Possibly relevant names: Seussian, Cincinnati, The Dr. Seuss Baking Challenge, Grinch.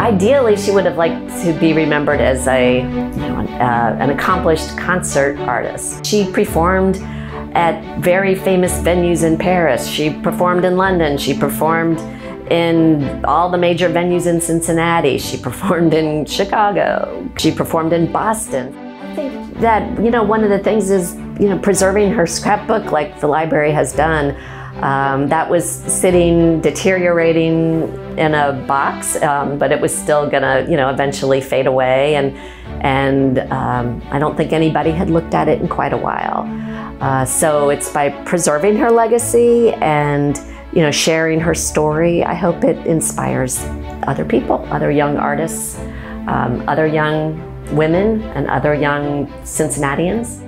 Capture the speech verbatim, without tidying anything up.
Ideally, she would have liked to be remembered as a, you know, uh, an accomplished concert artist. She performed at very famous venues in Paris. She performed in London. She performed in all the major venues in Cincinnati. She performed in Chicago. She performed in Boston. I think that, you know, one of the things is, you know, preserving her scrapbook like the library has done. Um, that was sitting, deteriorating in a box, um, but it was still gonna, you know, eventually fade away. And, and um, I don't think anybody had looked at it in quite a while. Uh, so it's by preserving her legacy and, you know, sharing her story, I hope it inspires other people, other young artists, um, other young women, and other young Cincinnatians.